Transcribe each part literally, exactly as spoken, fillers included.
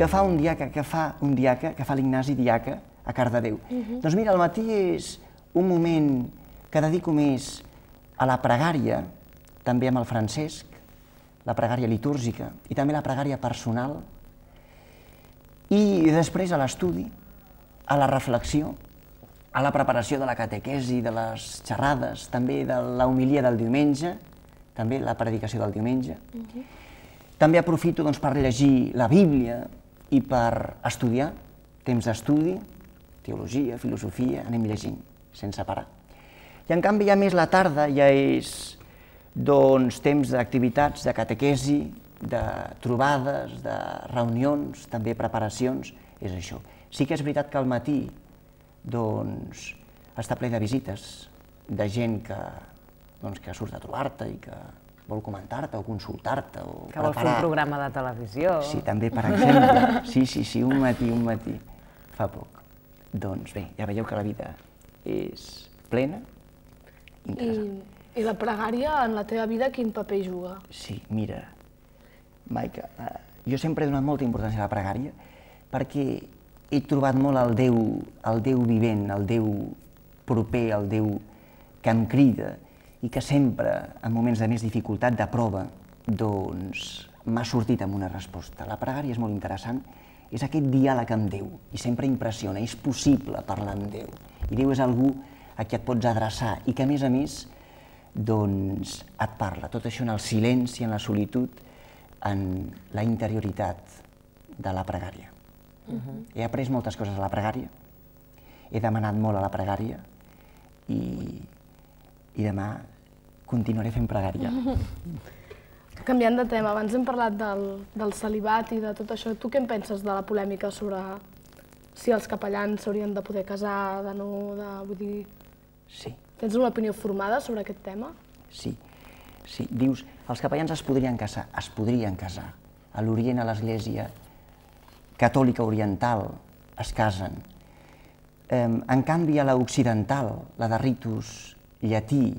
que fa un diaca, que fa un diaca, que fa l'Ignasi diaca a Cardedeu? Doncs mira, el matí és un moment que dedico més a la pregària, també amb el Francesc, la pregària litúrgica i també la pregària personal, i després a l'estudi, a la reflexió, a la preparació de la catequesi, de les xerrades, també de la homilia del diumenge, també la predicació del diumenge. També aprofito per llegir la Bíblia i per estudiar, temps d'estudi, teologia, filosofia, anem llegint, sense parar. I en canvi ja més la tarda ja és temps d'activitats, de catequesi, de trobades, de reunions, també preparacions, és això. Sí que és veritat que al matí doncs està ple de visites, de gent que surt a trobar-te i que vol comentar-te o consultar-te o preparar... Que vol fer un programa de televisió. Sí, també, per exemple. Sí, sí, sí, un matí, un matí. Fa poc. Doncs bé, ja veieu que la vida és plena i interessant. I la pregària en la teva vida quin paper juga? Sí, mira, Maica, jo sempre he donat molta importància a la pregària perquè he trobat molt el Déu vivent, el Déu proper, el Déu que em crida i que sempre, en moments de més dificultat, de prova, doncs m'ha sortit amb una resposta. La pregària és molt interessant, és aquest diàleg amb Déu, i sempre impressiona, és possible parlar amb Déu. I Déu és algú a qui et pots adreçar i que, a més a més, doncs et parla. Tot això en el silenci, en la solitud, en la interioritat de la pregària. He après moltes coses a la pregària, he demanat molt a la pregària i demà continuaré fent pregària. Canviant de tema, abans hem parlat del celibat i de tot això. Tu què en penses de la polèmica sobre si els capellans s'haurien de poder casar, de no, de... vull dir... Sí. Tens una opinió formada sobre aquest tema? Sí, sí. Dius, els capellans es podrien casar, es podrien casar. A l'Orient, a l'Església catòlica oriental es casen. En canvi, a l'occidental, la de ritus llatí,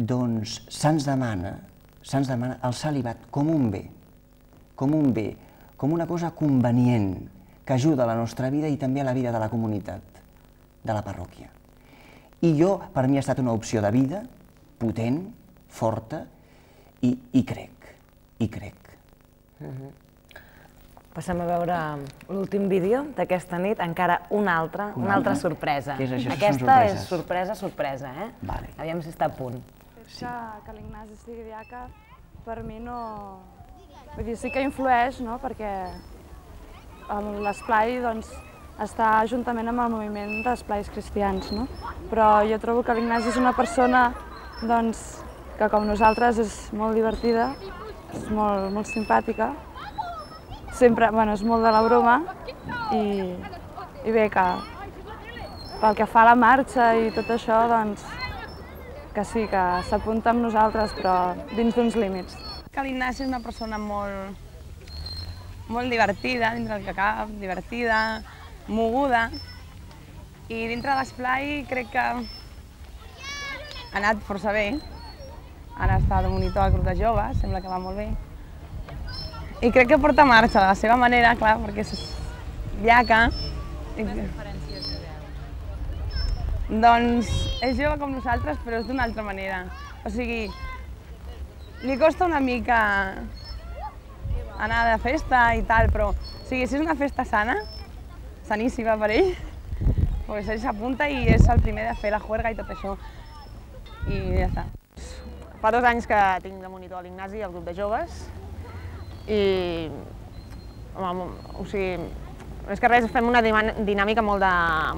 doncs se'ns demana el celibat com un bé, com un bé, com una cosa convenient que ajuda a la nostra vida i també a la vida de la comunitat, de la parròquia. I jo, per mi ha estat una opció de vida potent, forta, i hi crec, hi crec. Passem a veure l'últim vídeo d'aquesta nit, encara una altra, una altra sorpresa. Aquesta és sorpresa, sorpresa, eh? Aviam si està a punt. És que l'Ignasi sigui diaca, per mi no... Vull dir, sí que influeix, no?, perquè l'Esplai, doncs, està juntament amb el moviment d'Esplais cristians, no? Però jo trobo que l'Ignasi és una persona, doncs, que com nosaltres és molt divertida, és molt simpàtica, sempre, bueno, és molt de la broma i bé, que pel que fa a la marxa i tot això, doncs, que sí, que s'apunta amb nosaltres, però dins d'uns límits. Que l'Ignasi és una persona molt, molt divertida, dintre del que cap, divertida, moguda, i dintre de l'Esplai crec que ha anat força bé, ara està de monitor al Cruz de Joves, sembla que va molt bé. I crec que porta marxa, de la seva manera, clar, perquè és diaca. Quines diferències hi veu? Doncs és jove com nosaltres, però és d'una altra manera. O sigui, li costa una mica anar de festa i tal, però si és una festa sana, saníssima per ell, doncs ell s'apunta i és el primer de fer la juerga i tot això. I ja està. Fa dos anys que tinc de monitor l'Ignasi i el grup de joves, i més que res fem una dinàmica molt de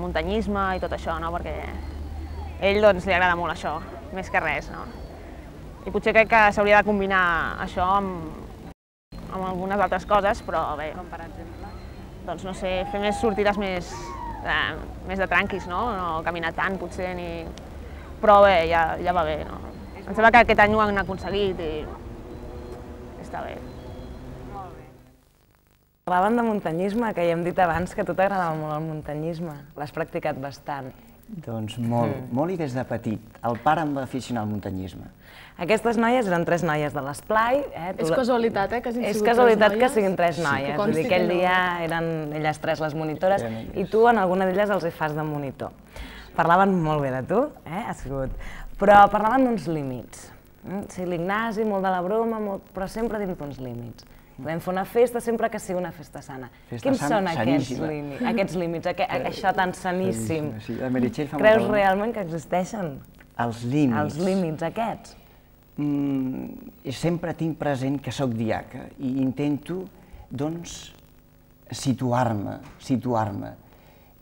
muntanyisme i tot això, perquè a ell li agrada molt això, més que res. I potser crec que s'hauria de combinar això amb algunes altres coses, però bé, doncs no sé, fer més sortides més de tranquis, no caminar tant potser, però bé, ja va bé. Em sembla que aquest any ho han aconseguit i està bé. Parlàvem de muntanyisme, que ja hem dit abans que a tu t'agradava molt el muntanyisme, l'has practicat bastant. Doncs molt, molt i des de petit. El pare em va aficionar al muntanyisme. Aquestes noies eren tres noies de l'Esplai. És casualitat, eh, que siguin tres noies? És casualitat que siguin tres noies. Vull dir, aquell dia eren elles tres les monitores i tu en alguna d'elles els hi fas de monitor. Parlaven molt bé de tu, eh, ha sigut. Però parlaven d'uns límits. L'Ignasi, molt de la broma, però sempre dins d'uns límits. Podem fer una festa sempre que sigui una festa sana. Quins són aquests límits, això tan saníssim? Creus realment que existeixen? Els límits. Els límits aquests. Sempre tinc present que soc diaca i intento, doncs, situar-me, situar-me.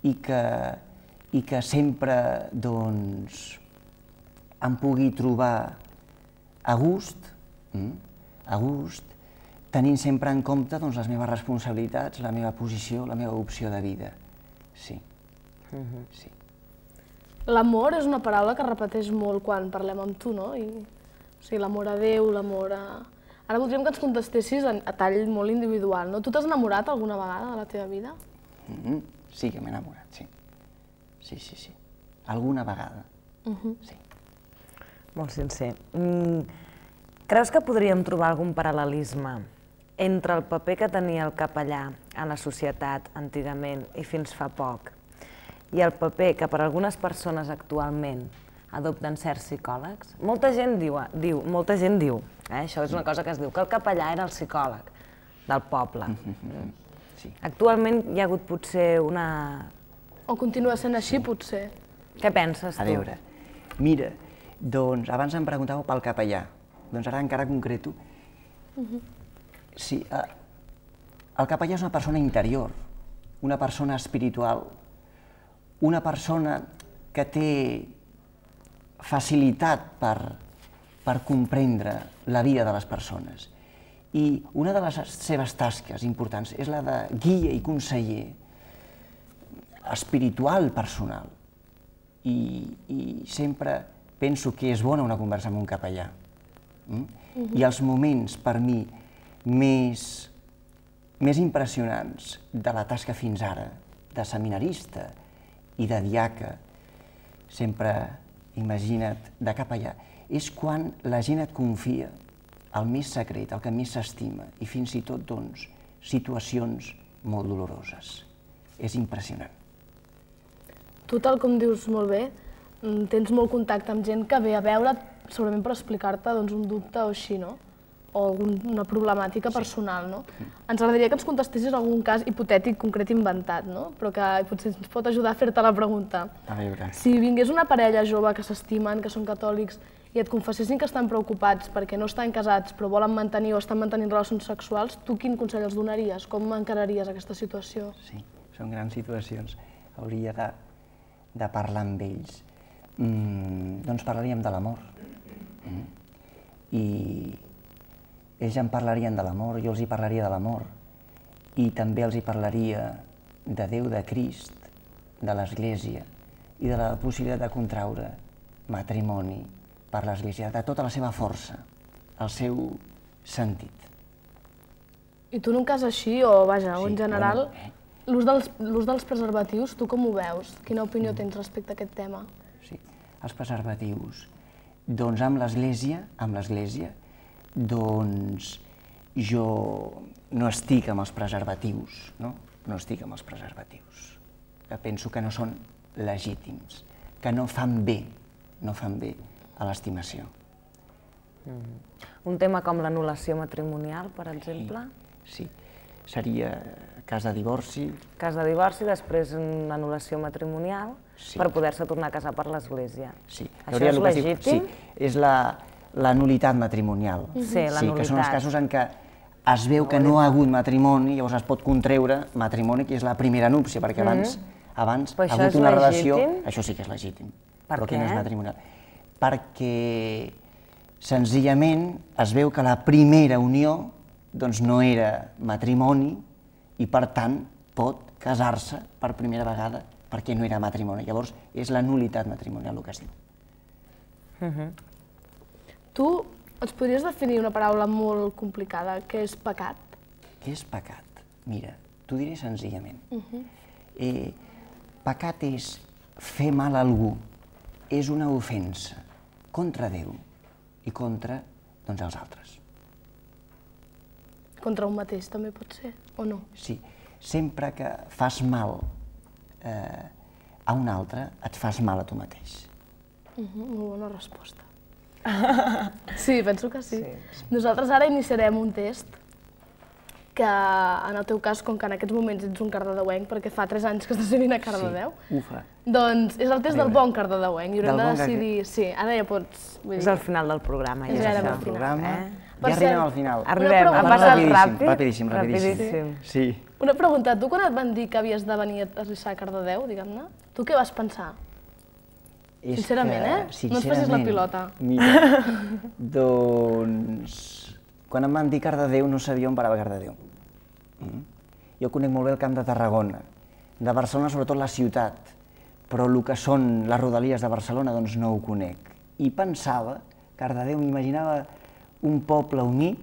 I que sempre, doncs, em pugui trobar a gust, a gust, tenint sempre en compte les meves responsabilitats, la meva posició, la meva opció de vida. Sí. L'amor és una paraula que es repeteix molt quan parlem amb tu, no? L'amor a Déu, l'amor a... Ara voldríem que ens contestessis a tall molt individual, no? Tu t'has enamorat alguna vegada de la teva vida? Sí que m'he enamorat, sí. Sí, sí, sí. Alguna vegada. Sí. Molt sincer. Creus que podríem trobar algun paral·lelisme entre el paper que tenia el capellà a la societat antigament i fins fa poc i el paper que per algunes persones actualment adopten certs psicòlegs? Molta gent diu, molta gent diu, això és una cosa que es diu, que el capellà era el psicòleg del poble. Actualment hi ha hagut potser una... O continua sent així, potser. Què penses tu? A veure, mira, doncs abans em preguntàveu pel capellà, doncs ara encara concreto. El capellà és una persona interior, una persona espiritual, una persona que té facilitat per comprendre la vida de les persones. I una de les seves tasques importants és la de guia i conseller espiritual personal. I sempre penso que és bona una conversa amb un capellà. I els moments, per mi, més impressionants de la tasca fins ara, de seminarista i de diaca, sempre, imagina't, de capellà, és quan la gent et confia el més secret, el que més s'estima, i fins i tot, doncs, situacions molt doloroses. És impressionant. Tu, tal com dius molt bé, tens molt contacte amb gent que ve a veure't segurament per explicar-te un dubte o així, no? O una problemàtica personal, no? Ens agradaria que ens contestessis algun cas hipotètic, concret, inventat, no? Però que potser ens pot ajudar a fer-te la pregunta. A veure... Si vingués una parella jove que s'estimen, que són catòlics, i et confessessin que estan preocupats perquè no estan casats però volen mantenir o estan mantenint relacions sexuals, tu quin consell els donaries? Com encararies aquesta situació? Sí, són grans situacions. Hauria de parlar amb ells. Doncs parlaríem de l'amor. I ells em parlarien de l'amor, jo els hi parlaria de l'amor i també els hi parlaria de Déu, de Crist, de l'Església i de la possibilitat de contraure matrimoni per l'Església, de tota la seva força, el seu sentit. I tu en un cas així, o vaja, en general, l'ús dels preservatius, tu com ho veus? Quina opinió tens respecte a aquest tema? Sí, els preservatius... Doncs amb l'Església, amb l'Església, doncs jo no estic amb els preservatius, no? No estic amb els preservatius. Penso que no són legítims, que no fan bé, no fan bé a l'estimació. Un tema com l'anul·lació matrimonial, per exemple? Sí, seria cas de divorci. Cas de divorci, després una anul·lació matrimonial... per poder-se tornar a casar per l'Església. Això és legítim? És la nul·litat matrimonial, que són els casos en què es veu que no ha hagut matrimoni, llavors es pot contreure matrimoni, que és la primera núpcia, perquè abans ha hagut una relació... Això sí que és legítim. Per què? Perquè senzillament es veu que la primera unió no era matrimoni i per tant pot casar-se per primera vegada perquè no era matrimoni. Llavors, és la nul·litat matrimonial el que es diu. Tu ens podries definir una paraula molt complicada, que és pecat? Què és pecat? Mira, t'ho diré senzillament. Pecat és fer mal a algú és una ofensa contra Déu i contra els altres. Contra un mateix també pot ser, o no? Sí, sempre que fas mal a un altre, et fas mal a tu mateix. Molt bona resposta. Sí, penso que sí. Nosaltres ara iniciarem un test que, en el teu cas, com que en aquests moments ets un cardedeuenc, perquè fa tres anys que estàs vivint a Cardedeu, doncs és el test del bon cardedeuenc i haurem de decidir... Sí, ara ja pots... És el final del programa. És el programa. Ja arribem al final. Arribem, ha passat ràpid. Rapidíssim, rapidíssim. Sí. Una pregunta, tu quan et van dir que havies de venir a realitzar a Cardedeu, diguem-ne, tu què vas pensar? Sincerament, eh? No et facis la pilota. Mira, doncs... Quan em van dir Cardedeu no sabia on parava Cardedeu. Jo conec molt bé el Camp de Tarragona, de Barcelona sobretot la ciutat, però el que són les rodalies de Barcelona doncs no ho conec. I pensava, Cardedeu, m'imaginava un poble unit,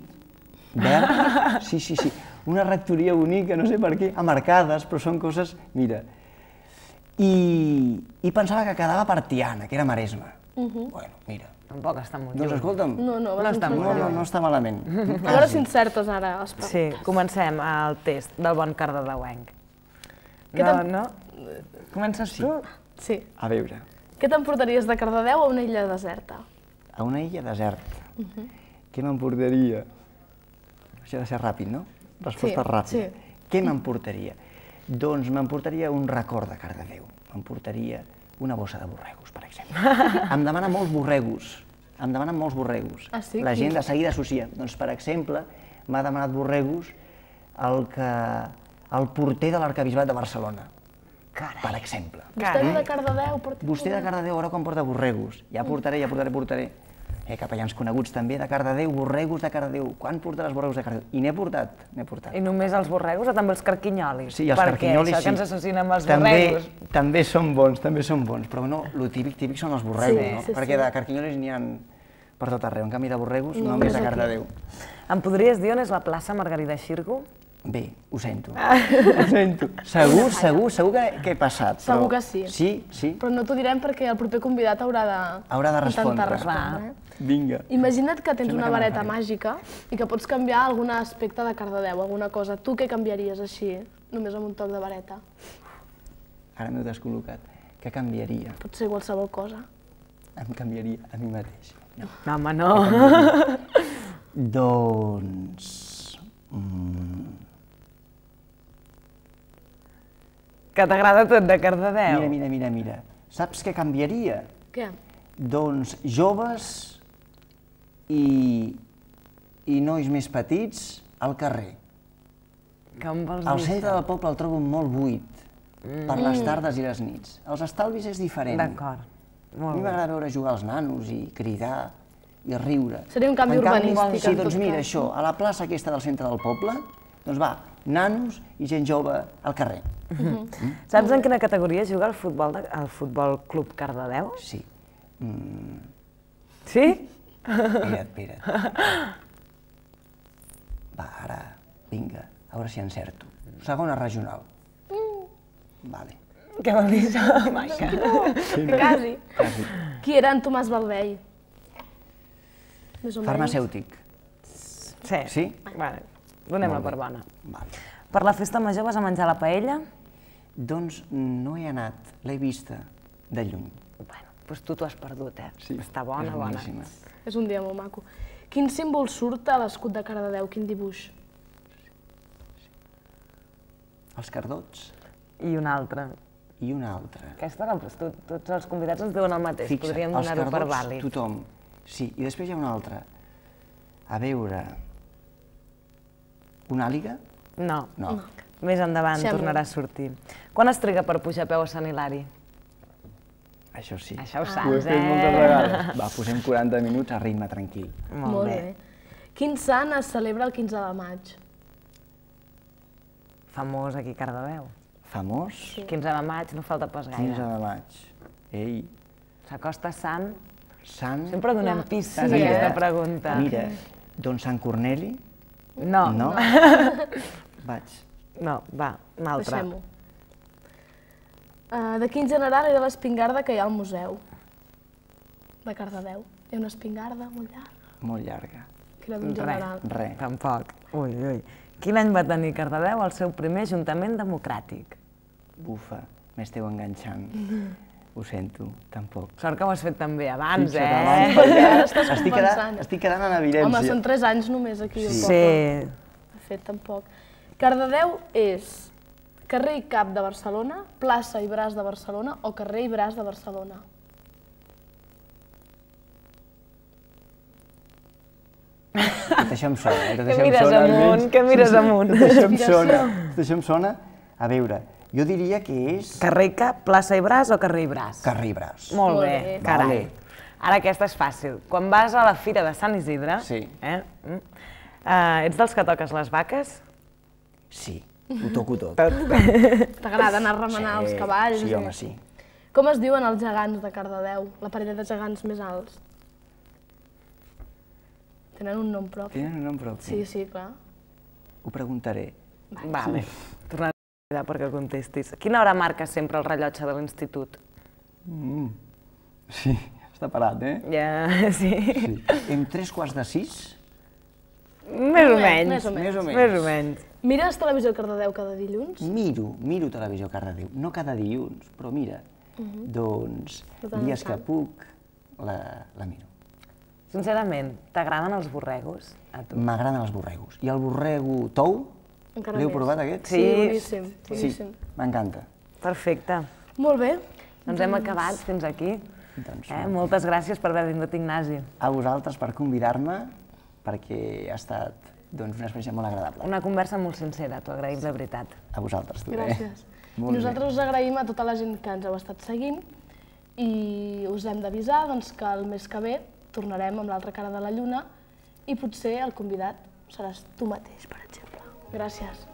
verd, sí, sí, sí, una rectoria bonica, no sé per què, amb arcades, però són coses... Mira, i pensava que quedava per Tiana, que era Maresme. Bueno, mira. Tampoc està molt lluny. Doncs escolta'm, no està malament. A veure si incertes ara. Sí, comencem el test del bon cardedeuenc. Comences tu? Sí. A veure. Què t'emportaries de Cardedeu a una illa deserta? A una illa deserta? Què m'emportaria? Això ha de ser ràpid, no? Resposta ràpida. Què m'emportaria? Doncs m'emportaria un record de Cardedeu. M'emportaria una bossa de borregos, per exemple. Em demanen molts borregos. Em demanen molts borregos. La gent de seguida associa. Doncs, per exemple, m'ha demanat borregos el porter de l'Arcabisbat de Barcelona. Per exemple. Vostè de Cardedeu porta... Vostè de Cardedeu, a veure com porta borregos. Ja portaré, ja portaré, portaré. Capellans coneguts també de Cardedeu, borregos de Cardedeu. Quan portaràs borregos de Cardedeu? I n'he portat, n'he portat. I només els borregos o també els carquinyolis? Sí, els carquinyolis sí. Perquè això que ens associen amb els borregos. També són bons, també són bons, però no, el típic són els borregos, perquè de carquinyolis n'hi ha per tot arreu. En canvi de borregos, només de Cardedeu. Em podries dir on és la plaça Margarida Xirgo? Bé, ho sento, ho sento. Segur, segur, segur que he passat. Segur que sí. Sí, sí. Però no t'ho direm perquè el proper convidat haurà de respondre. Vinga. Imagina't que tens una vareta màgica i que pots canviar algun aspecte de Cardedeu, alguna cosa. Tu què canviaries així, només amb un toc de vareta? Ara m'heu descol·locat. Què canviaria? Pot ser qualsevol cosa. Em canviaria a mi mateix. No, home, no. Doncs... que t'agrada tot de Cardedeu. Mira, mira, mira, mira. Saps què canviaria? Què? Doncs joves i nois més petits al carrer. Que em vols dir? El centre del poble el trobo molt buit per les tardes i les nits. Els estalvis és diferent. D'acord. A mi m'agrada veure jugar als nanos i cridar i riure. Seria un canvi urbanístic. Sí, doncs mira, això, a la plaça aquesta del centre del poble, doncs va, nanos i gent jove al carrer. Saps en quina categoria juga el Futbol Club Cardedeu? Sí. Sí? Espera't, espera't. Va, ara, vinga, a veure si encerto. Segona regional. Vale. Què vol dir això, Maica? Quasi. Qui era en Tomàs Balvei? Farmacèutic. Sí? Sí? Vale. Donem-la per bona. Per la festa major vas a menjar la paella? Doncs no hi he anat, l'he vista de lluny. Bueno, doncs tu t'ho has perdut, eh? Està bona, bona. És un dia molt maco. Quin símbol surt a l'escut de Cardedeu? Quin dibuix? Els cardots. I un altre. I un altre. Aquesta, tots els convidats ens diuen el mateix. Podríem donar-ho per vàlid. Tothom. Sí, i després hi ha un altre. A veure... Una àliga? No. Més endavant tornarà a sortir. Quan es triga per pujar a peu a Sant Hilari? Això sí. Això ho saps, eh? Ho he fet moltes vegades. Va, posem quaranta minuts a ritme tranquil. Molt bé. Quin sant es celebra el quinze de maig? Famós aquí a Cardedeu. Famós? quinze de maig, no falta pas gaire. quinze de maig. Ei. S'acosta Sant. Sant? Sempre donem pistes a aquesta pregunta. Mira, doncs Sant Corneli... No. No? Vaig. No, va, una altra. Deixem-ho. D'aquí en general era l'espingarda que hi ha al museu de Cardedeu. Hi ha una espingarda molt llarga. Molt llarga. Res, res, tampoc. Ui, ui. Quin any va tenir Cardedeu el seu primer ajuntament democràtic? Bufa, m'esteu enganxant. Ho sento, tampoc. Sort que ho has fet també abans, eh? Estic quedant en evidència. Home, són tres anys només aquí. Sí. De fet, tampoc. Cardedeu és carrer i Cap de Barcelona, plaça i Braç de Barcelona o carrer i Braç de Barcelona? Tot això em sona, eh? Que mires amunt, que mires amunt. Tot això em sona, tot això em sona. A veure, jo diria que és... Carrer i Cap, plaça i Braç o carrer i Braç? Carrer i Braç. Molt bé, carai. Ara aquesta és fàcil. Quan vas a la fira de Sant Isidre, ets dels que toques les vaques? Sí. Ho toco tot. T'agrada anar a remenar els cavalls? Sí, home, sí. Com es diuen els gegants de Cardedeu, la parella de gegants més alts? Tenen un nom propi. Tenen un nom propi? Sí, sí, clar. Ho preguntaré. Vale. Tornaré a mirar perquè contestis. Quina hora marca sempre el rellotge de l'institut? Sí, està parat, eh? Ja, sí. En tres quarts de sis? Més o menys. Més o menys. Mires Televisió Cardedeu cada dilluns? Miro, miro Televisió Cardedeu. No cada dilluns, però mira, doncs, dies que puc, la miro. Sincerament, t'agraden els borregos? M'agraden els borregos. I el borrego tou? L'heu provat, aquest? Sí, boníssim, boníssim. M'encanta. Perfecte. Molt bé. Doncs hem acabat fins aquí. Moltes gràcies per haver vingut, Ignasi. A vosaltres per convidar-me, perquè ha estat... Doncs una experiència molt agradable. Una conversa molt sincera, t'ho agraïm de veritat. A vosaltres, tu, eh? Gràcies. Nosaltres us agraïm a tota la gent que ens heu estat seguint i us hem d'avisar que el mes que ve tornarem amb l'altra cara de la lluna i potser el convidat seràs tu mateix, per exemple. Gràcies.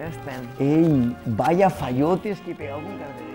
Ja estem. Ei, vaya fallotes que pegau un cartell.